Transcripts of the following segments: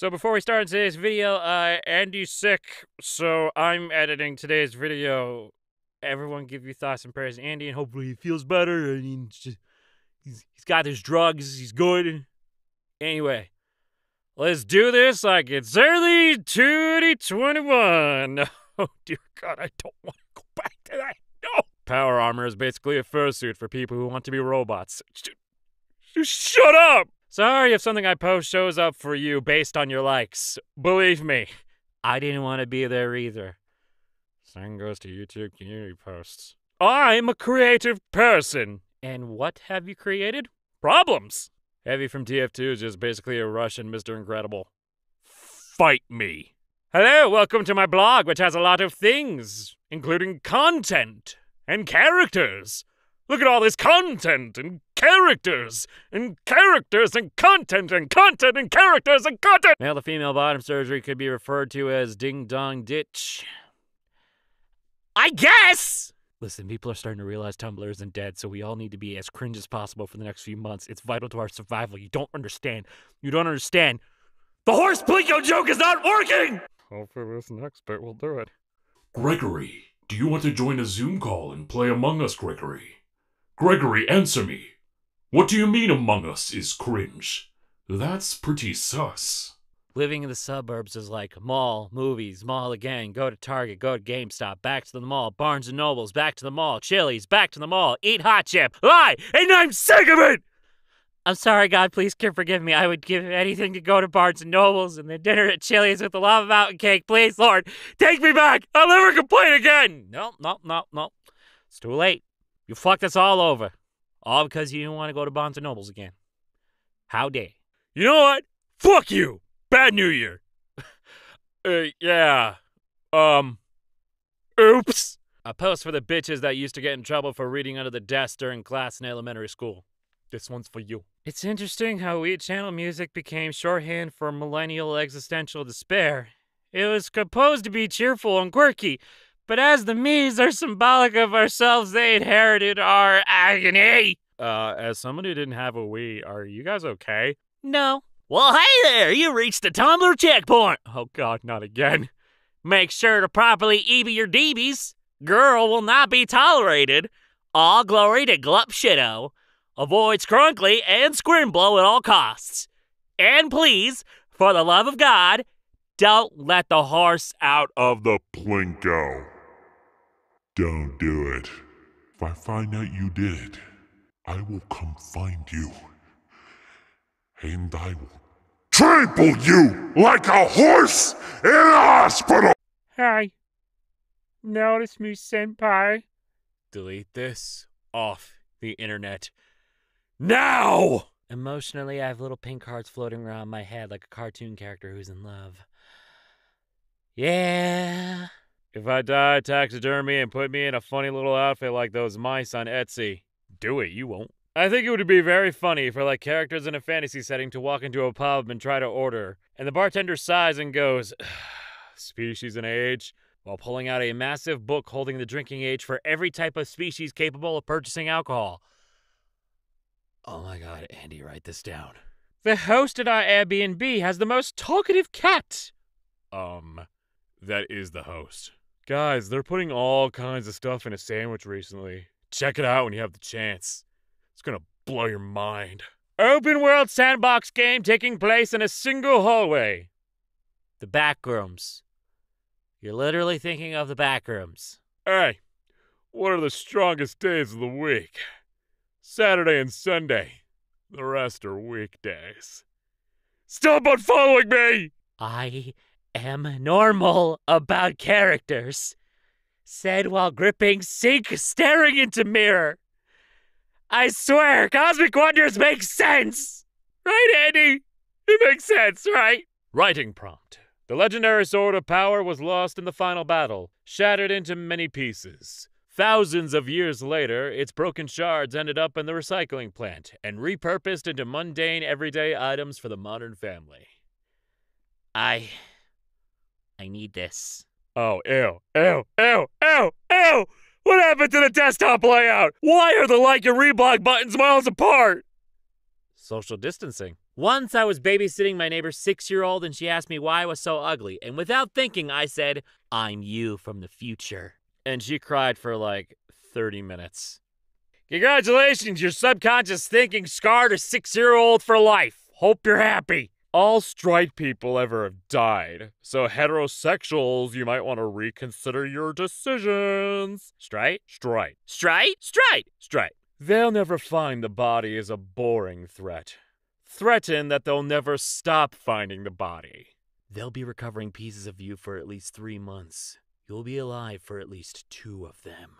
So before we start today's video, Andy's sick, so I'm editing today's video. Everyone give your thoughts and prayers to Andy, and hopefully he feels better. I mean, he's got his drugs, he's good. Anyway, let's do this like it's early 2021. Oh dear God, I don't want to go back to that. No! Power armor is basically a fursuit for people who want to be robots. Just shut up! Sorry if something I post shows up for you based on your likes. Believe me, I didn't want to be there either. Same goes to YouTube community posts. I'm a creative person. And what have you created? Problems! Heavy from TF2 is just basically a Russian Mr. Incredible. Fight me. Hello, welcome to my blog, which has a lot of things, including content and characters. Look at all this content and characters and characters and content and content and characters and content! Male to female bottom surgery could be referred to as ding dong ditch. I guess! Listen, people are starting to realize Tumblr isn't dead, so we all need to be as cringe as possible for the next few months. It's vital to our survival. You don't understand. You don't understand. The horse Plinko joke is not working! Hopefully this next bit will do it. Gregory, do you want to join a Zoom call and play Among Us, Gregory? Gregory, answer me. What do you mean Among Us is cringe? That's pretty sus. Living in the suburbs is like mall, movies, mall again, go to Target, go to GameStop, back to the mall, Barnes and Nobles, back to the mall, Chili's, back to the mall, eat hot chip, lie, and I'm sick of it! I'm sorry, God, please forgive me. I would give anything to go to Barnes and Nobles and then dinner at Chili's with the lava mountain cake. Please, Lord, take me back! I'll never complain again! No. It's too late. You fucked us all over. All because you didn't want to go to Barnes and Nobles again. How dare you? You know what? Fuck you! Bad New Year! Yeah. Oops! A post for the bitches that used to get in trouble for reading under the desk during class in elementary school. This one's for you. It's interesting how each channel music became shorthand for millennial existential despair. It was composed to be cheerful and quirky, but as the Mii's are symbolic of ourselves, they inherited our agony. As someone who didn't have a Wii, are you guys okay? No. Well, hey there, you reached the Tumblr checkpoint. Oh God, not again. Make sure to properly Eevee your DBs. Girl will not be tolerated. All glory to Glup Shitto. Avoid Scrunkly and Scrimblow at all costs. And please, for the love of God, don't let the horse out of the Plinko. Don't do it. If I find out you did it, I will come find you. And I will trample you like a horse in a hospital! Hi. Notice me, senpai. Delete this off the internet. Now! Emotionally, I have little pink hearts floating around my head like a cartoon character who's in love. Yeah. If I die, taxidermy and put me in a funny little outfit like those mice on Etsy. Do it, you won't. I think it would be very funny for like characters in a fantasy setting to walk into a pub and try to order, and the bartender sighs and goes, species and age, while pulling out a massive book holding the drinking age for every type of species capable of purchasing alcohol. Oh my God, Andy, write this down. The host at our Airbnb has the most talkative cat. That is the host. Guys, they're putting all kinds of stuff in a sandwich recently. Check it out when you have the chance. It's gonna blow your mind. Open world sandbox game taking place in a single hallway. The back rooms. You're literally thinking of the back rooms. Hey, what are the strongest days of the week? Saturday and Sunday. The rest are weekdays. Stop unfollowing me! I am normal about characters, said while gripping sink, staring into mirror. I swear, Cosmic Wonders makes sense! Right, Andy? It makes sense, right? Writing prompt. The legendary sword of power was lost in the final battle, shattered into many pieces. Thousands of years later, its broken shards ended up in the recycling plant and repurposed into mundane everyday items for the modern family. I need this. Oh, ew, ew, ew, ew, ew! What happened to the desktop layout? Why are the like and reblog buttons miles apart? Social distancing. Once I was babysitting my neighbor's 6-year-old and she asked me why I was so ugly. And without thinking, I said, I'm you from the future. And she cried for like 30 minutes. Congratulations, your subconscious thinking scarred a 6-year-old for life. Hope you're happy. All straight people ever have died. So heterosexuals, you might want to reconsider your decisions. Straight? Straight. Straight? Straight. Straight. They'll never find the body is a boring threat. Threaten that they'll never stop finding the body. They'll be recovering pieces of you for at least 3 months. You'll be alive for at least 2 of them.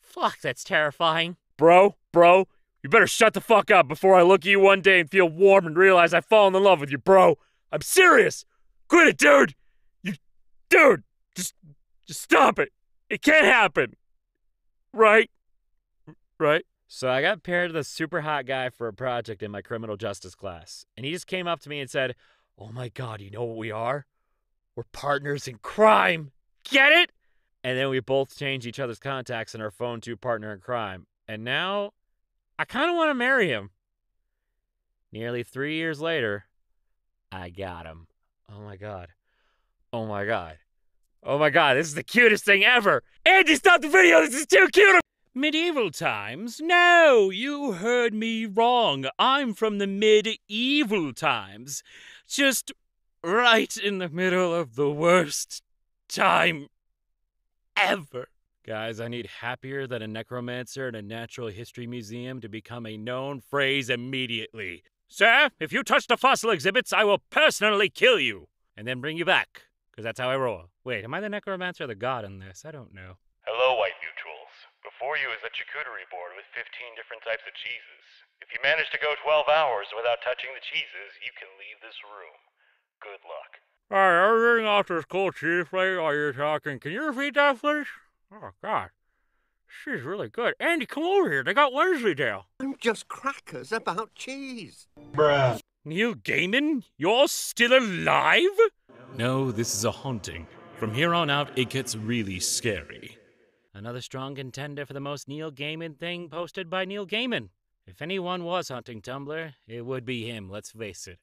Fuck, that's terrifying. Bro. You better shut the fuck up before I look at you one day and feel warm and realize I've fallen in love with you, bro. I'm serious. Quit it, dude. Dude, just stop it. It can't happen. Right? So I got paired with a super hot guy for a project in my criminal justice class. And he just came up to me and said, oh my God, you know what we are? We're partners in crime. Get it? And then we both changed each other's contacts in our phone to partner in crime. And now I kind of want to marry him. Nearly 3 years later, I got him. Oh my God, this is the cutest thing ever. Andy, stop the video, this is too cute. Medieval times? No, you heard me wrong. I'm from the medieval times. Just right in the middle of the worst time ever. Guys, I need happier than a necromancer in a natural history museum to become a known phrase immediately. Sir, if you touch the fossil exhibits, I will personally kill you. And then bring you back, because that's how I roll. Wait, am I the necromancer or the god in this? I don't know. Hello, white neutrals. Before you is a charcuterie board with 15 different types of cheeses. If you manage to go 12 hours without touching the cheeses, you can leave this room. Good luck. Alright, everything after school cheese plate while you're talking. Can you repeat that, please? Oh, God. She's really good. Andy, come over here. They got Wensleydale. I'm just crackers about cheese. Bruh. Neil Gaiman, you're still alive? No, this is a haunting. From here on out, it gets really scary. Another strong contender for the most Neil Gaiman thing posted by Neil Gaiman. If anyone was haunting Tumblr, it would be him, let's face it.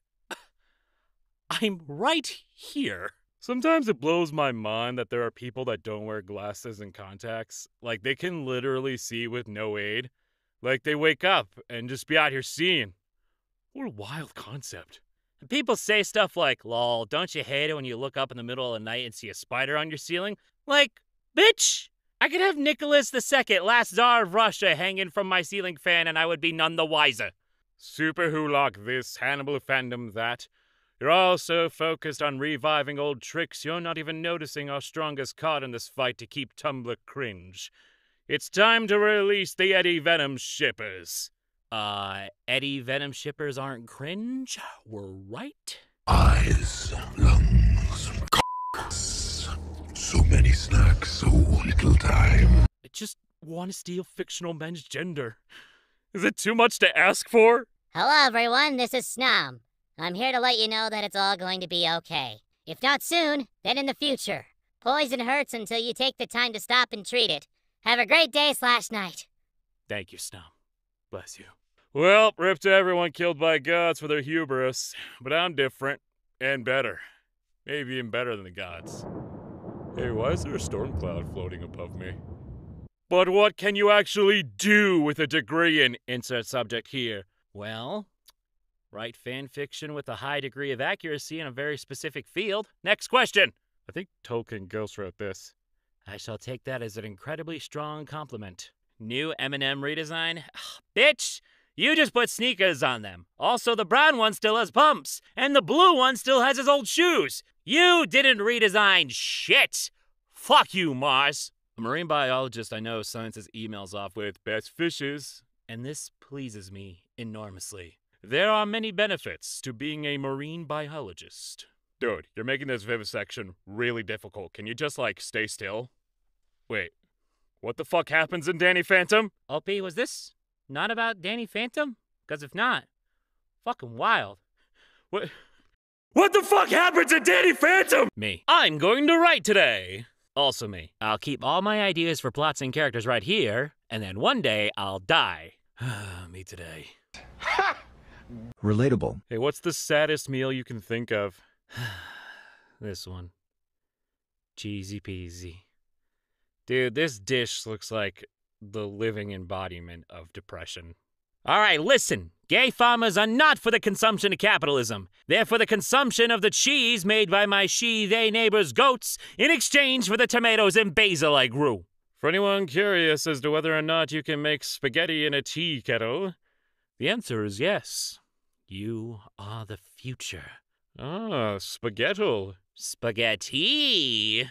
I'm right here. Sometimes it blows my mind that there are people that don't wear glasses and contacts. Like, they can literally see with no aid. Like, they wake up and just be out here seeing. What a wild concept. And people say stuff like, lol, don't you hate it when you look up in the middle of the night and see a spider on your ceiling? Like, bitch! I could have Nicholas II, last Tsar of Russia, hanging from my ceiling fan and I would be none the wiser. Super Hulock this, Hannibal Fandom that. You're all so focused on reviving old tricks, you're not even noticing our strongest card in this fight to keep Tumblr cringe. It's time to release the Eddie Venom shippers. Eddie Venom shippers aren't cringe? We're right. Eyes, lungs, c***s. So many snacks, so little time. I just want to steal fictional men's gender. Is it too much to ask for? Hello everyone, this is Snom. I'm here to let you know that it's all going to be okay. If not soon, then in the future. Poison hurts until you take the time to stop and treat it. Have a great day/night. Thank you, Snom. Bless you. Well, rip to everyone killed by gods for their hubris, but I'm different and better. Maybe even better than the gods. Hey, why is there a storm cloud floating above me? But what can you actually do with a degree in insert subject here? Well, write fan fiction with a high degree of accuracy in a very specific field. Next question! I think Tolkien Ghost wrote this. I shall take that as an incredibly strong compliment. New M&M redesign? Ugh, bitch! You just put sneakers on them. Also, the brown one still has pumps, and the blue one still has his old shoes. You didn't redesign shit! Fuck you, Mars! A marine biologist I know signs his emails off with best fishes, and this pleases me enormously. There are many benefits to being a marine biologist. Dude, you're making this vivisection really difficult. Can you just, like, stay still? Wait, what the fuck happens in Danny Phantom? OP, was this not about Danny Phantom? Because if not, fucking wild. What the fuck happens in Danny Phantom? Me. I'm going to write today. Also me. I'll keep all my ideas for plots and characters right here, and then one day I'll die. Me today. Ha! Relatable. Hey, what's the saddest meal you can think of? This one. Cheesy peasy. Dude, this dish looks like the living embodiment of depression. All right, listen. Gay farmers are not for the consumption of capitalism. They're for the consumption of the cheese made by my she-they neighbor's goats in exchange for the tomatoes and basil I grew. For anyone curious as to whether or not you can make spaghetti in a tea kettle, the answer is yes. You are the future. Ah, spaghetto. Spaghetti!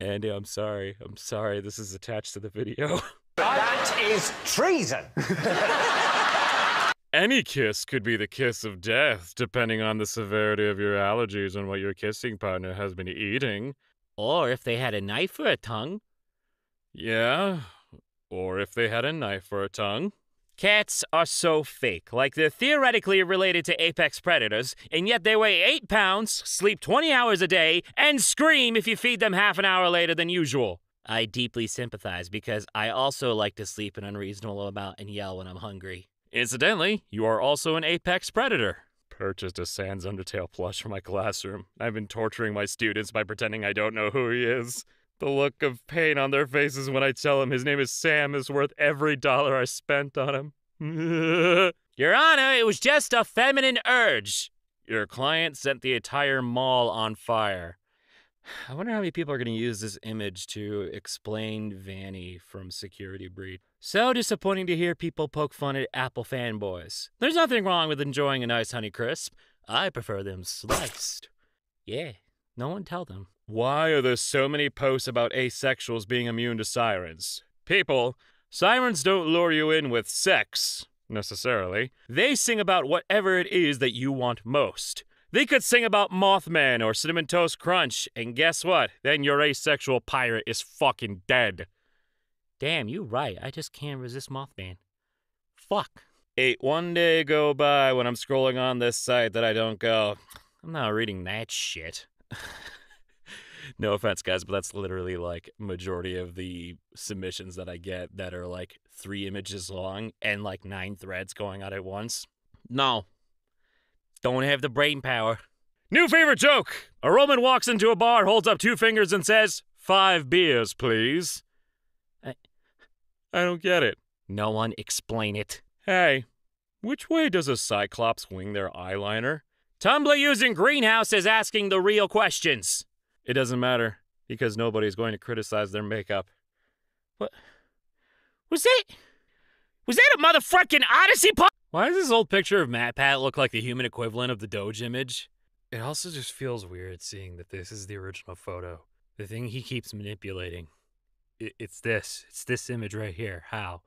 Andy, I'm sorry. I'm sorry this is attached to the video. That is treason! Any kiss could be the kiss of death, depending on the severity of your allergies and what your kissing partner has been eating. Or if they had a knife for a tongue. Yeah, or if they had a knife for a tongue. Cats are so fake, like they're theoretically related to apex predators, and yet they weigh 8 pounds, sleep 20 hours a day, and scream if you feed them half an hour later than usual. I deeply sympathize because I also like to sleep an unreasonable amount and yell when I'm hungry. Incidentally, you are also an apex predator. Purchased a Sans Undertale plush for my classroom. I've been torturing my students by pretending I don't know who he is. The look of pain on their faces when I tell them his name is Sam is worth every dollar I spent on him. Your Honor, it was just a feminine urge. Your client set the entire mall on fire. I wonder how many people are going to use this image to explain Vanny from Security Breach. So disappointing to hear people poke fun at Apple fanboys. There's nothing wrong with enjoying a nice Honeycrisp. I prefer them sliced. Yeah, no one tell them. Why are there so many posts about asexuals being immune to sirens? People, sirens don't lure you in with sex, necessarily. They sing about whatever it is that you want most. They could sing about Mothman or Cinnamon Toast Crunch, and guess what? Then your asexual pirate is fucking dead. Damn, you right. I just can't resist Mothman. Fuck. 8 1 day go by when I'm scrolling on this site that I don't go, I'm not reading that shit. No offense, guys, but that's literally, like, majority of the submissions that I get that are, like, 3 images long and, like, 9 threads going on at once. No. Don't have the brain power. New favorite joke! A Roman walks into a bar, holds up 2 fingers, and says, 5 beers, please. I don't get it. No one explain it. Hey, which way does a cyclops wing their eyeliner? Tumblr using greenhouse is asking the real questions. It doesn't matter, because nobody's going to criticize their makeup. What? Was that a motherfucking Odyssey pop? Why does this old picture of MatPat look like the human equivalent of the Doge image? It also just feels weird seeing that this is the original photo. The thing he keeps manipulating. It's this. It's this image right here. How?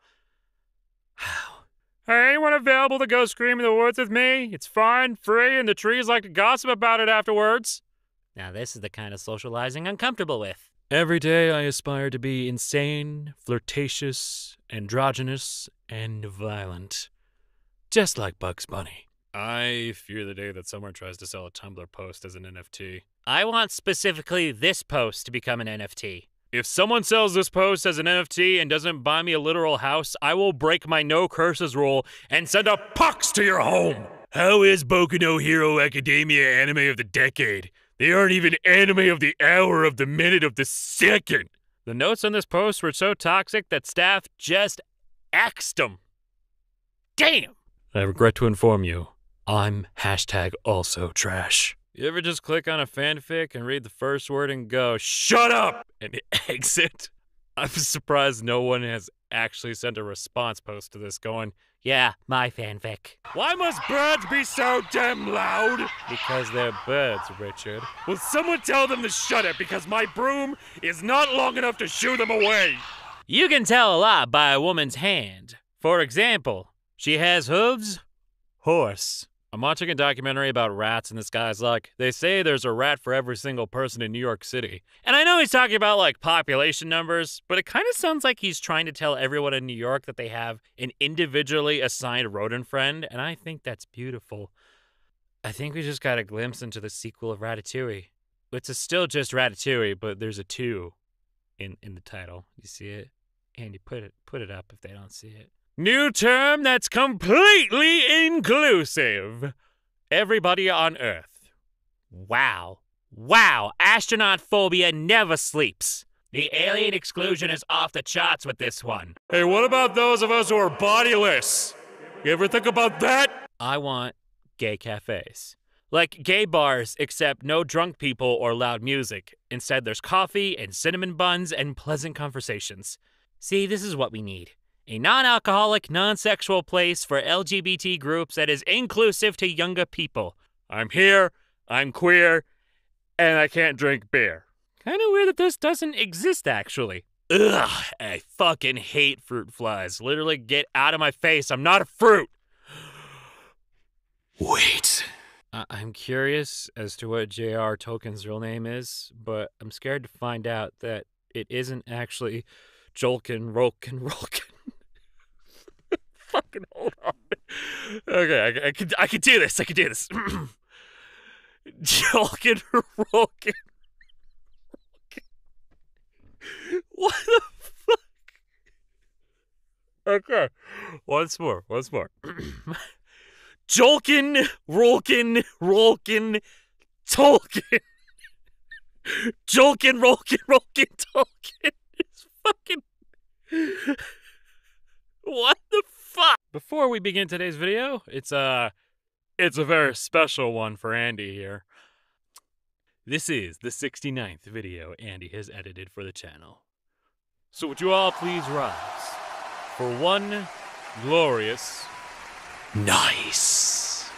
How? Are anyone available to go scream in the woods with me? It's fine, free, and the trees like to gossip about it afterwards. Now this is the kind of socializing I'm comfortable with. Every day I aspire to be insane, flirtatious, androgynous, and violent. Just like Bugs Bunny. I fear the day that someone tries to sell a Tumblr post as an NFT. I want specifically this post to become an NFT. If someone sells this post as an NFT and doesn't buy me a literal house, I will break my no curses rule and send a pox to your home! How is Boku no Hero Academia anime of the decade? They aren't even anime of the hour, of the minute, of the second. The notes on this post were so toxic that staff just axed them. Damn! I regret to inform you, I'm #also trash. You ever just click on a fanfic and read the first word and go, shut up, and exit? I'm surprised no one has actually sent a response post to this going, yeah, my fanfic. Why must birds be so damn loud? Because they're birds, Richard. Will someone tell them to shut it because my broom is not long enough to shoo them away? You can tell a lot by a woman's hand. For example, she has hooves, horse. I'm watching a documentary about rats and this guy's like, they say there's a rat for every single person in New York City. And I know he's talking about like population numbers, but it kind of sounds like he's trying to tell everyone in New York that they have an individually assigned rodent friend, and I think that's beautiful. I think we just got a glimpse into the sequel of Ratatouille. It's still just Ratatouille, but there's a 2 in the title. You see it? Andy, put it up if they don't see it. New term that's completely inclusive. Everybody on Earth. Wow. Wow, astronaut phobia never sleeps. The alien exclusion is off the charts with this one. Hey, what about those of us who are bodiless? You ever think about that? I want gay cafes. Like gay bars, except no drunk people or loud music. Instead, there's coffee and cinnamon buns and pleasant conversations. See, this is what we need. A non-alcoholic, non-sexual place for LGBT groups that is inclusive to younger people. I'm here, I'm queer, and I can't drink beer. Kinda weird that this doesn't exist, actually. Ugh, I fucking hate fruit flies. Literally, get out of my face, I'm not a fruit! Wait. I'm curious as to what J.R. Tolkien's real name is, but I'm scared to find out that it isn't actually Jolkin, Rolkin, Rolkin. Fucking hold on. Okay, I can do this. Jolkin, Rolkin. What the fuck? Okay, once more. Jolkin, Rolkin, Rolkin, Tolkien. Jolkin, Rolkin, Rolkin, Tolkien. It's fucking... What the fuck? Before we begin today's video, it's a very special one for Andy here. This is the 69th video Andy has edited for the channel. So would you all please rise for one glorious... Nice.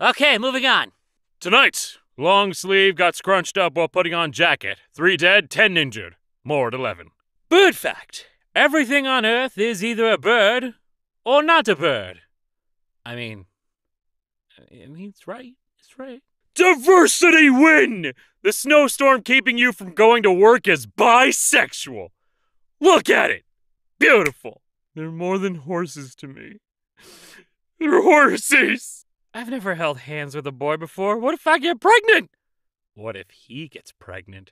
Okay, moving on. Tonight, long sleeve got scrunched up while putting on jacket. 3 dead, 10 injured. More at 11. Bird fact. Everything on Earth is either a bird or not a bird. I mean, it's right. Diversity win! The snowstorm keeping you from going to work is bisexual. Look at it. Beautiful. They're more than horses to me. They're horses! I've never held hands with a boy before. What if I get pregnant? What if he gets pregnant?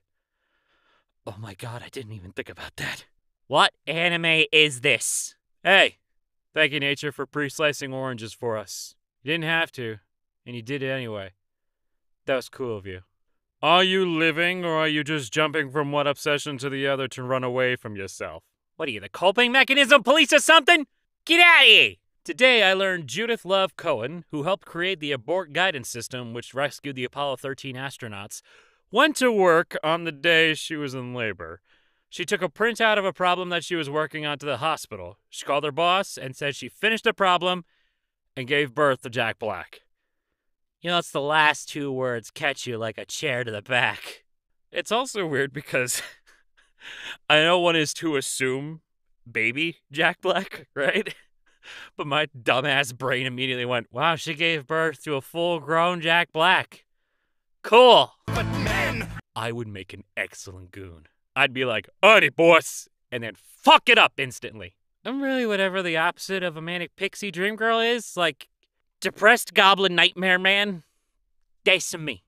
Oh my god, I didn't even think about that. What anime is this? Hey, thank you, nature, for pre-slicing oranges for us. You didn't have to, and you did it anyway. That was cool of you. Are you living, or are you just jumping from one obsession to the other to run away from yourself? What are you, the coping mechanism police or something? Get out of here! Today I learned Judith Love Cohen, who helped create the abort guidance system which rescued the Apollo 13 astronauts, went to work on the day she was in labor. She took a printout of a problem that she was working on to the hospital. She called her boss and said she finished the problem and gave birth to Jack Black. You know, it's the last 2 words catch you like a chair to the back. It's also weird because... I know one is to assume baby Jack Black, right? But my dumbass brain immediately went, wow, she gave birth to a full-grown Jack Black. Cool. But man, I would make an excellent goon. I'd be like, "Honey, boss," and then fuck it up instantly. I'm really whatever the opposite of a manic pixie dream girl is, like depressed goblin nightmare man. That's me.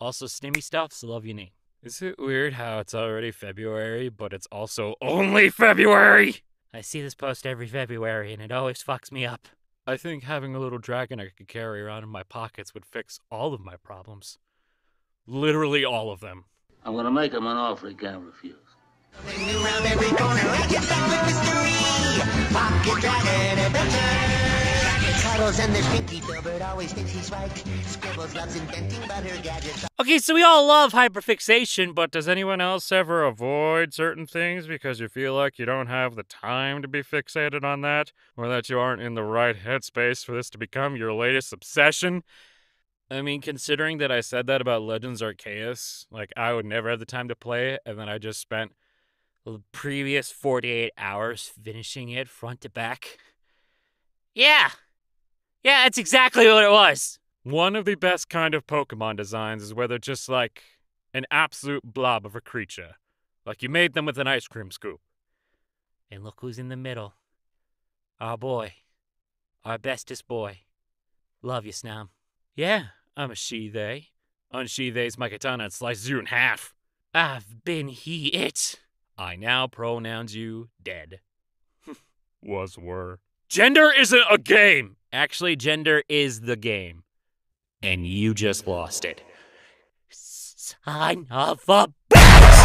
Also, Stimmy Stuffs, love your name. Is it weird how it's already February, but it's also only February? I see this post every February, and it always fucks me up. I think having a little dragon I could carry around in my pockets would fix all of my problems. Literally all of them. I'm gonna make him an offer he can't refuse. Okay, so we all love hyperfixation, but does anyone else ever avoid certain things because you feel like you don't have the time to be fixated on that? Or that you aren't in the right headspace for this to become your latest obsession? I mean, considering that I said that about Legends Arceus, like, I would never have the time to play it, and then I just spent the previous 48 hours finishing it front to back. Yeah, that's exactly what it was. One of the best kind of Pokemon designs is where they're just like an absolute blob of a creature. Like you made them with an ice cream scoop. And look who's in the middle. Our boy. Our bestest boy. Love you, Snom. Yeah, I'm a she-they. Unsheathes my katana and slices you in half. I've been he-it. I now pronounce you dead. was were. Gender isn't a game! Actually, gender is the game. And you just lost it. Son of a